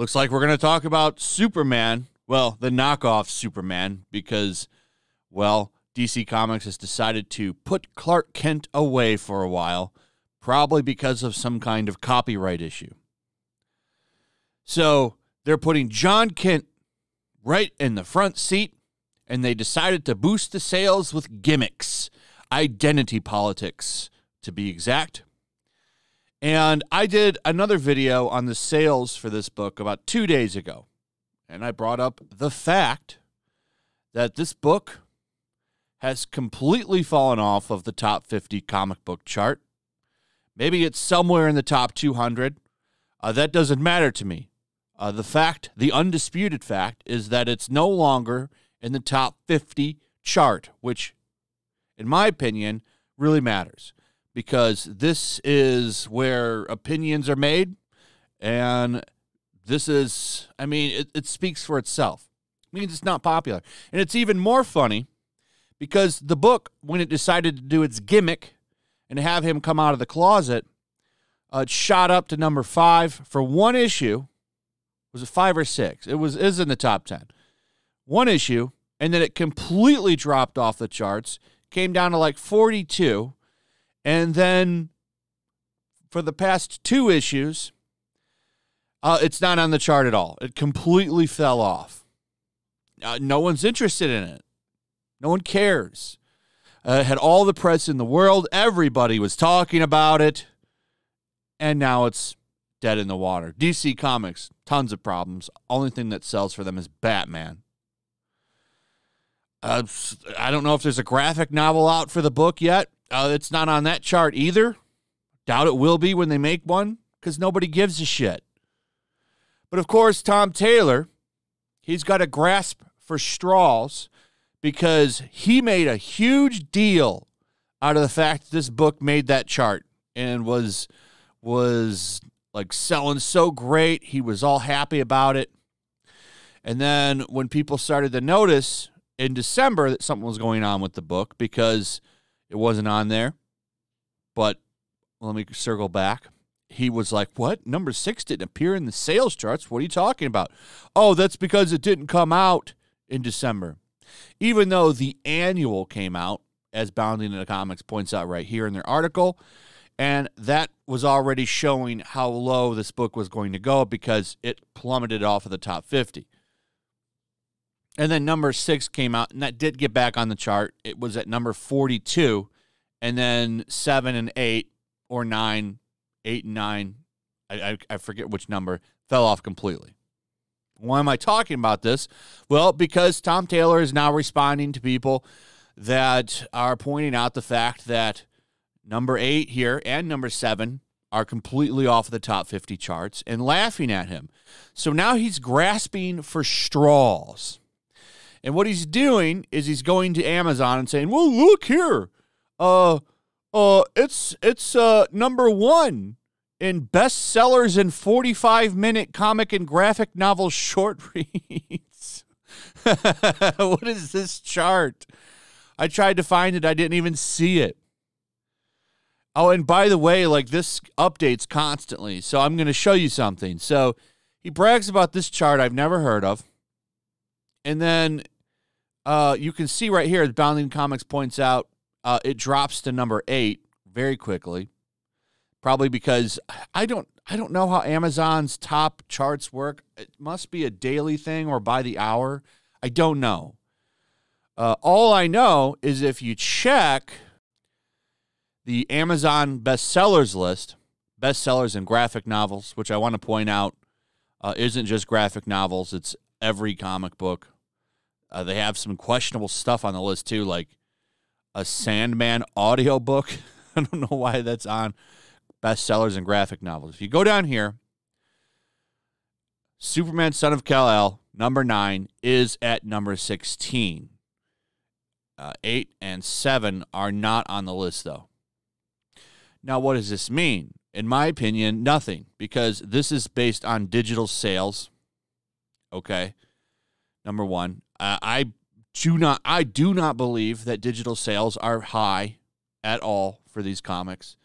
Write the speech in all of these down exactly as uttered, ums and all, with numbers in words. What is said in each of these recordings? Looks like we're going to talk about Superman. Well, the knockoff Superman, because, well, D C Comics has decided to put Clark Kent away for a while, probably because of some kind of copyright issue. So they're putting Jon Kent right in the front seat, and they decided to boost the sales with gimmicks, identity politics, to be exact. And I did another video on the sales for this book about two days ago. And I brought up the fact that this book has completely fallen off of the top fifty comic book chart. Maybe it's somewhere in the top two hundred. Uh, that doesn't matter to me. Uh, the fact, the undisputed fact, is that it's no longer in the top fifty chart, which, in my opinion, really matters. Because this is where opinions are made, and this is, I mean, it, it speaks for itself. It means it's not popular. And it's even more funny because the book, when it decided to do its gimmick and have him come out of the closet, uh, it shot up to number five for one issue. Was it five or six? It was, it was in the top ten. One issue, and then it completely dropped off the charts, came down to like forty-two, and then for the past two issues, Uh, it's not on the chart at all. It completely fell off. Uh, no one's interested in it. No one cares. Uh, it had all the press in the world. Everybody was talking about it. And now it's dead in the water. D C Comics, tons of problems. Only thing that sells for them is Batman. Uh, I don't know if there's a graphic novel out for the book yet. Uh, it's not on that chart either. Doubt it will be when they make one, because nobody gives a shit. But, of course, Tom Taylor, he's got a grasp for straws because he made a huge deal out of the fact that this book made that chart and was, was like, selling so great. He was all happy about it. And then when people started to notice in December that something was going on with the book because it wasn't on there, but let me circle back. He was like, what? Number six didn't appear in the sales charts. What are you talking about? Oh, that's because it didn't come out in December. Even though the annual came out, as Bounding into Comics points out right here in their article, and that was already showing how low this book was going to go because it plummeted off of the top fifty. And then number six came out, and that did get back on the chart. It was at number forty-two, and then seven and eight or nine, Eight and nine, I, I forget which number, fell off completely. Why am I talking about this? Well, because Tom Taylor is now responding to people that are pointing out the fact that number eight here and number seven are completely off the top fifty charts and laughing at him. So now he's grasping for straws. And what he's doing is he's going to Amazon and saying, well, look here, uh... Uh, it's it's uh number one in bestsellers in forty-five minute comic and graphic novel short reads. What is this chart? I tried to find it. I didn't even see it. Oh, and by the way, like this updates constantly, so I'm going to show you something. So he brags about this chart I've never heard of, and then uh, you can see right here, Bounding Comics points out, Uh, it drops to number eight very quickly, probably because I don't I don't know how Amazon's top charts work. It must be a daily thing or by the hour. I don't know. Uh, all I know is if you check the Amazon bestsellers list, bestsellers in graphic novels, which I want to point out uh, isn't just graphic novels. It's every comic book. Uh, they have some questionable stuff on the list too, like a Sandman audiobook. I don't know why that's on bestsellers and graphic novels. If you go down here, Superman, Son of Kal-El, number nine, is at number sixteen. Uh, eight and seven are not on the list, though. Now, what does this mean? In my opinion, nothing, because this is based on digital sales. Okay, number one. Uh, I... Do not, I do not believe that digital sales are high at all for these comics.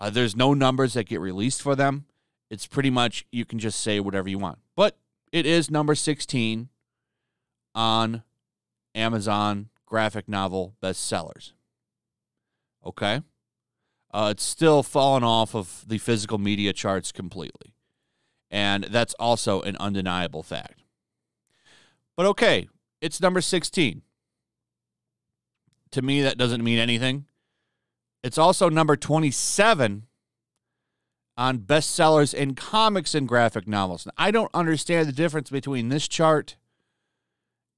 Uh, there's no numbers that get released for them. It's pretty much you can just say whatever you want. But It is number sixteen on Amazon graphic novel bestsellers. Okay? Uh, it's still fallen off of the physical media charts completely. And that's also an undeniable fact. But okay, it's number sixteen. To me, that doesn't mean anything. It's also number twenty-seven on bestsellers in comics and graphic novels. Now, I don't understand the difference between this chart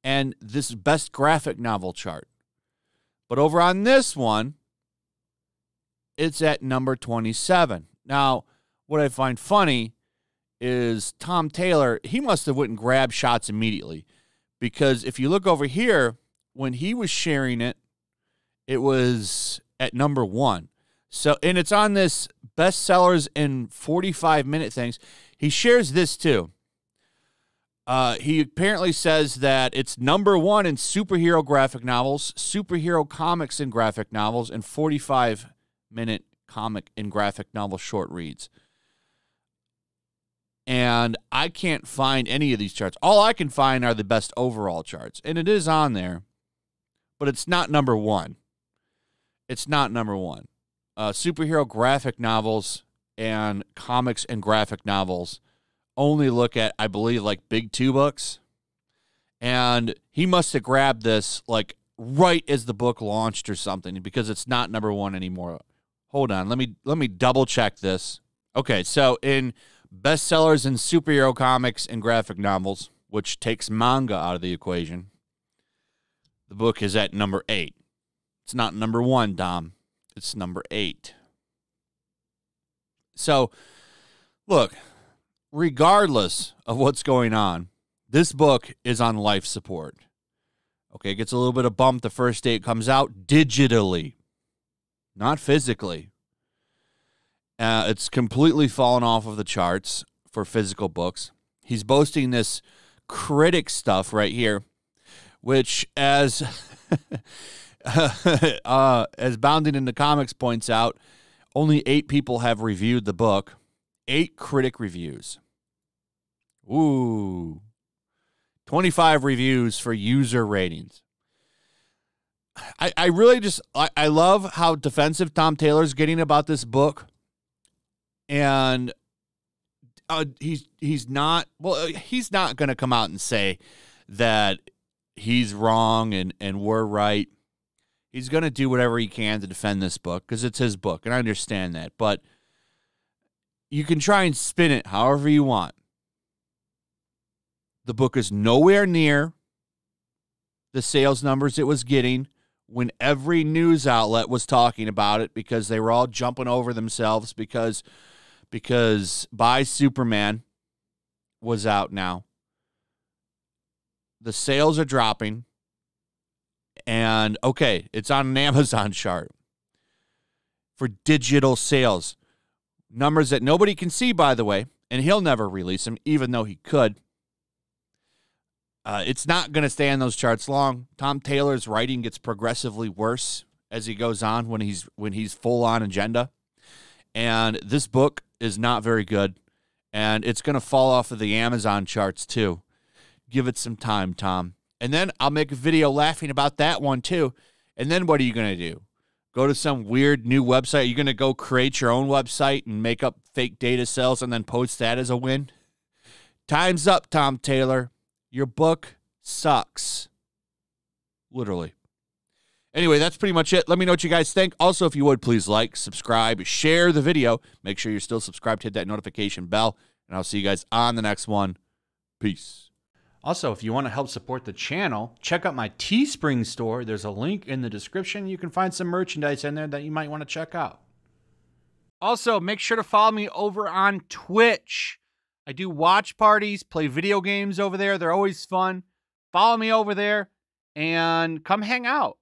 and this best graphic novel chart. But over on this one, it's at number twenty-seven. Now, what I find funny is Tom Taylor, he must have went and grabbed shots immediately. Because if you look over here, when he was sharing it, it was at number one. So, and it's on this bestsellers in forty-five minute things. He shares this too. Uh, he apparently says that it's number one in superhero graphic novels, superhero comics and graphic novels, and forty-five minute comic and graphic novel short reads. And I can't find any of these charts. All I can find are the best overall charts. And it is on there, but it's not number one. It's not number one. Uh, superhero graphic novels and comics and graphic novels only look at, I believe, like big two books. And he must have grabbed this like right as the book launched or something, because it's not number one anymore. Hold on. Let me, let me double check this. Okay, so in bestsellers in superhero comics and graphic novels, which takes manga out of the equation, the book is at number eight. It's not number one, Dom. It's number eight. So, look, regardless of what's going on, this book is on life support. Okay, it gets a little bit of bump the first day it comes out digitally, not physically. Uh, it's completely fallen off of the charts for physical books. He's boasting this critic stuff right here, which, as uh, as Bounding into Comics points out, only eight people have reviewed the book. Eight critic reviews. Ooh. twenty-five reviews for user ratings. I, I really just, I, I love how defensive Tom Taylor's getting about this book. And uh, he's he's not well. He's not going to come out and say that he's wrong and and we're right. He's going to do whatever he can to defend this book because it's his book, and I understand that. But you can try and spin it however you want. The book is nowhere near the sales numbers it was getting when every news outlet was talking about it, because they were all jumping over themselves because. Because By Superman was out now. The sales are dropping. And, okay, it's on an Amazon chart for digital sales. Numbers that nobody can see, by the way. And he'll never release them, even though he could. Uh, it's not going to stay on those charts long. Tom Taylor's writing gets progressively worse as he goes on when he's, when he's full-on agenda. And this book is not very good, and it's going to fall off of the Amazon charts too. Give it some time, Tom. And then I'll make a video laughing about that one too. And then what are you going to do? Go to some weird new website? Are you going to go create your own website and make up fake data cells and then post that as a win? Time's up, Tom Taylor. Your book sucks. Literally. Anyway, that's pretty much it. Let me know what you guys think. Also, if you would, please like, subscribe, share the video. Make sure you're still subscribed. Hit that notification bell, and I'll see you guys on the next one. Peace. Also, if you want to help support the channel, check out my Teespring store. There's a link in the description. You can find some merchandise in there that you might want to check out. Also, make sure to follow me over on Twitch. I do watch parties, play video games over there. They're always fun. Follow me over there and come hang out.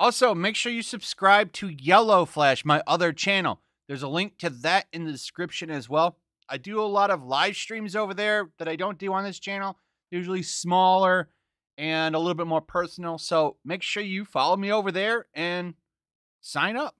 Also, make sure you subscribe to Yellow Flash, my other channel. There's a link to that in the description as well. I do a lot of live streams over there that I don't do on this channel. They're usually smaller and a little bit more personal. So make sure you follow me over there and sign up.